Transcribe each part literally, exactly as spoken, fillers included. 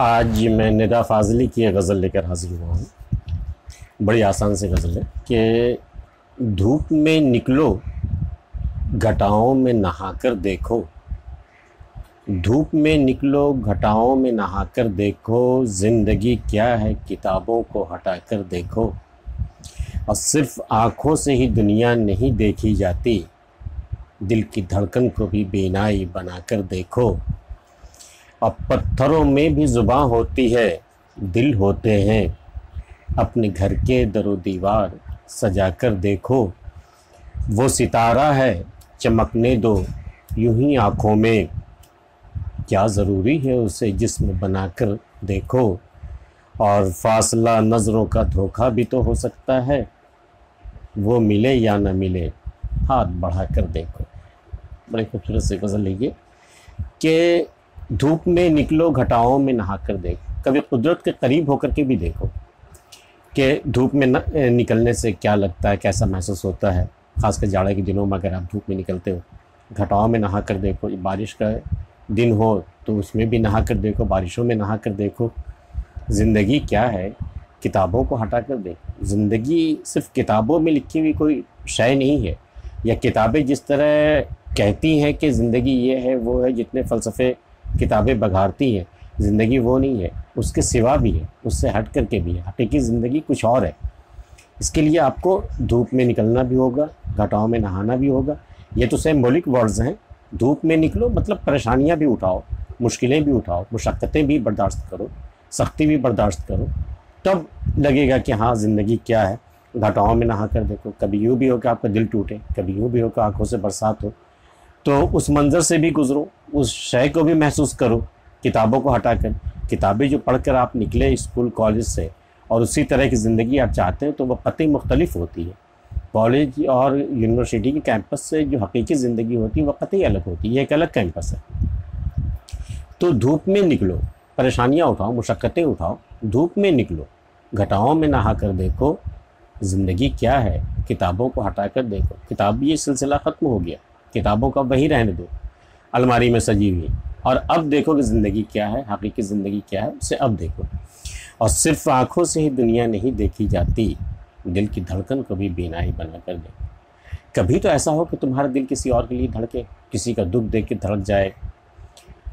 आज मैं निदा फाज़ली की एक गज़ल लेकर हाज़िर हुआ हूँ। बड़ी आसान सी गज़ल है कि धूप में निकलो घटाओं में नहाकर देखो, धूप में निकलो घटाओं में नहाकर देखो, ज़िंदगी क्या है किताबों को हटाकर देखो। और सिर्फ़ आँखों से ही दुनिया नहीं देखी जाती, दिल की धड़कन को भी बेनाई बनाकर देखो। अब पत्थरों में भी ज़ुबां होती है, दिल होते हैं, अपने घर के दरो दीवार सजा कर देखो। वो सितारा है चमकने दो यूं ही आँखों में, क्या ज़रूरी है उसे जिस्म बना कर देखो। और फासला नज़रों का धोखा भी तो हो सकता है, वो मिले या ना मिले हाथ बढ़ा कर देखो। बड़ी खूबसूरत सी गज़ल लिखिए कि धूप में निकलो घटाओं में नहा कर देखो, कभी कुदरत के करीब होकर के भी देखो कि धूप में न, निकलने से क्या लगता है, कैसा महसूस होता है। खासकर जाड़े के दिनों में अगर आप धूप में निकलते हो, घटाओं में नहा कर देखो। बारिश का दिन हो तो उसमें भी नहा कर देखो, बारिशों में नहा कर देखो। ज़िंदगी क्या है किताबों को हटा कर देखो। ज़िंदगी सिर्फ किताबों में लिखी हुई कोई शय नहीं है, या किताबें जिस तरह कहती हैं कि ज़िंदगी ये है वो है, जितने फ़लसफ़े किताबें बघारती हैं, ज़िंदगी वो नहीं है, उसके सिवा भी है, उससे हट कर के भी है। हकीकी ज़िंदगी कुछ और है। इसके लिए आपको धूप में निकलना भी होगा, घटाओं में नहाना भी होगा। ये तो सिंबॉलिक वर्ड्स हैं। धूप में निकलो मतलब परेशानियां भी उठाओ, मुश्किलें भी उठाओ, मुशक्क़तें भी बर्दाश्त करो, सख्ती भी बर्दाश्त करो, तब लगेगा कि हाँ ज़िंदगी क्या है। घटाओं में नहा कर देखो, कभी यूँ भी हो कि आपका दिल टूटे, कभी यूँ भी हो कि आँखों से बरसात हो, तो उस मंज़र से भी गुज़रो, उस शय को भी महसूस करो किताबों को हटाकर। किताबें जो पढ़कर आप निकले स्कूल कॉलेज से और उसी तरह की ज़िंदगी आप चाहते हैं, तो वह पते मुख्तलिफ होती है। कॉलेज और यूनिवर्सिटी के कैंपस से जो हकीकी ज़िंदगी होती है वह पते अलग होती है, एक अलग कैंपस है। तो धूप में निकलो, परेशानियाँ उठाओ, मुशक्क़तें उठाओ, धूप में निकलो, घटाओं में नहा कर देखो, ज़िंदगी क्या है किताबों को हटा कर देखो। किताबी ये सिलसिला ख़त्म हो गया, किताबों का वहीं रहने दो अलमारी में सजी हुई, और अब देखो कि ज़िंदगी क्या है, हकीकी ज़िंदगी क्या है, उसे अब देखो। और सिर्फ आँखों से ही दुनिया नहीं देखी जाती, दिल की धड़कन को भी बेनाई बना कर देखो। कभी तो ऐसा हो कि तुम्हारा दिल किसी और के लिए धड़के, किसी का दुख देख के धड़क जाए,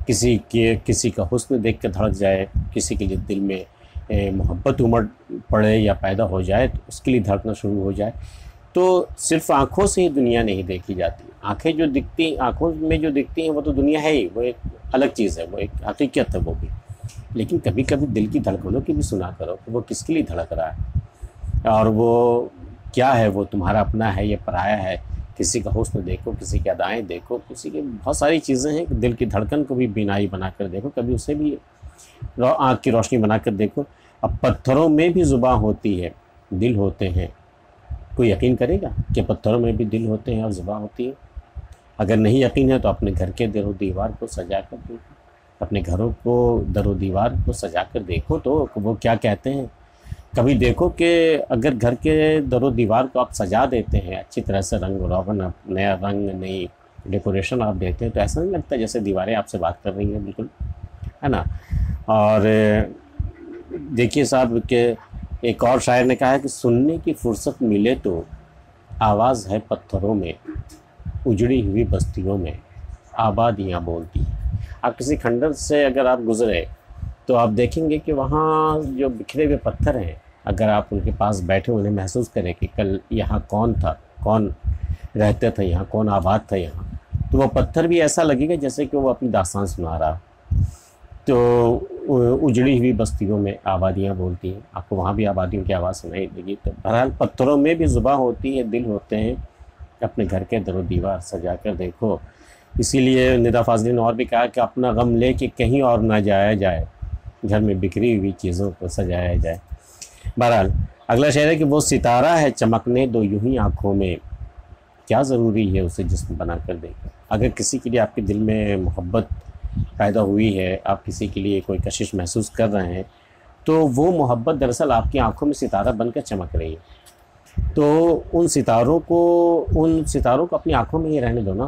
किसी के किसी का हुस्न देख के धड़क जाए, किसी के लिए दिल में मोहब्बत उमड़ पड़े या पैदा हो जाए, तो उसके लिए धड़कना शुरू हो जाए। तो सिर्फ आँखों से ही दुनिया नहीं देखी जाती। आँखें जो दिखती आँखों में जो दिखती हैं वो तो दुनिया है ही, वो एक अलग चीज़ है, वो एक हकीकत है वो भी। लेकिन कभी कभी दिल की धड़कनों की भी सुना करो कि वो किसके लिए धड़क रहा है और वो क्या है, वो तुम्हारा अपना है या पराया है। किसी का हुस्न देखो, किसी की अदाएँ देखो, किसी के बहुत सारी चीज़ें हैं कि दिल की धड़कन को भी बेनाई बना कर देखो, कभी उसे भी आँख की रोशनी बना कर देखो। अब पत्थरों में भी ज़ुबां होती है, दिल होते हैं, कोई यकीन करेगा कि पत्थरों में भी दिल होते हैं और ज़ुबां होती है। अगर नहीं यकीन है तो अपने घर के दरो दीवार को सजा कर देखो, अपने घरों को दरो दीवार को सजा कर देखो तो वो क्या कहते हैं। कभी देखो कि अगर घर के दरो दीवार को आप सजा देते हैं अच्छी तरह से, रंग रोगन आप नया रंग नई डेकोरेशन आप देते हैं, तो ऐसा नहीं लगता जैसे दीवारें आपसे बात कर रही हैं, बिल्कुल है ना। और देखिए साहब के एक और शायर ने कहा है कि सुनने की फुर्सत मिले तो आवाज़ है पत्थरों में, उजड़ी हुई बस्तियों में आबादियाँ बोलती हैं। आप किसी खंडर से अगर आप गुज़रे तो आप देखेंगे कि वहाँ जो बिखरे हुए पत्थर हैं, अगर आप उनके पास बैठे उन्हें महसूस करें कि कल यहाँ कौन था, कौन रहते थे यहाँ, कौन आबाद था यहाँ, तो वह पत्थर भी ऐसा लगेगा जैसे कि वो अपनी दास्तान सुना रहा। तो उजड़ी हुई बस्तियों में आबादियाँ बोलती हैं, आपको वहाँ भी आबादियों की आवाज़ सुनाई देगी। तो बहरहाल पत्थरों में भी ज़ुबां होती है, दिल होते हैं, अपने घर के दरो दीवार सजा कर देखो। इसीलिए निदा फाज़ली ने और भी कहा कि अपना गम ले के कहीं और ना जाया जाए, घर में बिखरी हुई चीज़ों को सजाया जाए। बहरहाल अगला शेर है कि वो सितारा है चमकने दो यूं ही आँखों में, क्या ज़रूरी है उसे जिस्म बना कर देखो। अगर किसी के लिए आपके दिल में मोहब्बत पैदा हुई है, आप किसी के लिए कोई कशिश महसूस कर रहे हैं, तो वो मोहब्बत दरअसल आपकी आँखों में सितारा बनकर चमक रही है। तो उन सितारों को उन सितारों को अपनी आँखों में ही रहने दो ना,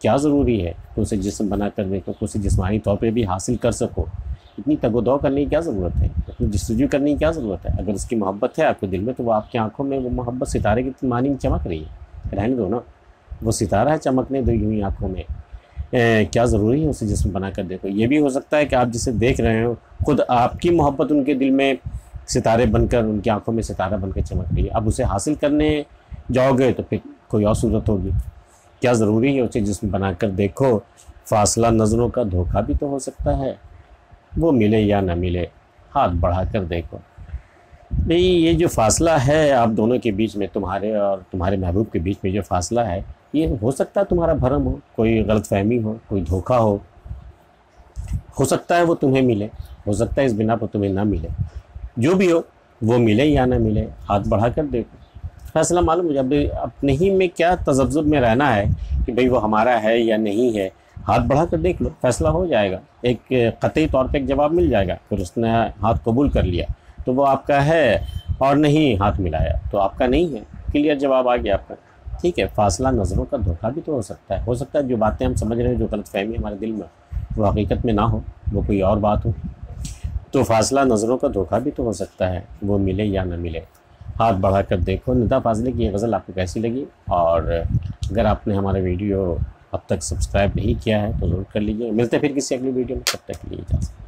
क्या ज़रूरी है तो उसे जिस्म बना कर देखो, उसे जिस्मानी तौर पे भी हासिल कर सको। इतनी तगोदौ करने की क्या ज़रूरत है, इतनी जस्तजू करने की क्या ज़रूरत है। अगर उसकी मोहब्बत है आपके दिल में तो वो आपकी आंखों में वो मोहब्बत सितारे की मानी चमक रही है, रहने दो ना, वो सितारा है चमकने दो यूँ आँखों में। ए, क्या ज़रूरी है उसे जिसम बना कर देखो। ये भी हो सकता है कि आप जिसे देख रहे हो ख़ुद आपकी मोहब्बत उनके दिल में सितारे बनकर, उनकी आंखों में सितारा बनकर चमक रही है। अब उसे हासिल करने जाओगे तो फिर कोई और सूरत होगी। क्या ज़रूरी है उसे जिसम बना कर देखो। फासला नज़रों का धोखा भी तो हो सकता है, वो मिले या ना मिले हाथ बढ़ा कर देखो। भाई ये जो फासला है आप दोनों के बीच में, तुम्हारे और तुम्हारे महबूब के बीच में जो फासला है, ये हो सकता है तुम्हारा भरम हो, कोई गलतफहमी हो, कोई धोखा हो। हो सकता है वो तुम्हें मिले, हो सकता है इस बिना पर तुम्हें ना मिले। जो भी हो वो मिले या ना मिले हाथ बढ़ा कर देखो। फैसला मालूम मुझे अब अपने ही में क्या तजब्जुब में रहना है कि भाई वो हमारा है या नहीं है, हाथ बढ़ा कर देख लो, फैसला हो जाएगा। एक कतई तौर पे एक जवाब मिल जाएगा। फिर उसने हाथ कबूल कर लिया तो वो आपका है, और नहीं हाथ मिलाया तो आपका नहीं है। क्लियर जवाब आ गया आपका, ठीक है। फासला नज़रों का धोखा भी तो हो सकता है। हो सकता है जो बातें हम समझ रहे हैं, जो गलतफहमी हमारे दिल में, वो हकीकत में ना हो, वो कोई और बात हो। तो फासला नज़रों का धोखा भी तो हो सकता है, वो मिले या ना मिले हाथ बढ़ा कर देखो। निदा फाज़ली की ये गज़ल आपको कैसी लगी, और अगर आपने हमारा वीडियो अब तक सब्सक्राइब नहीं किया है तो ज़रूर कर लीजिए। मिलते हैं फिर किसी अगली वीडियो में, तब तक के लिए इजाज़त।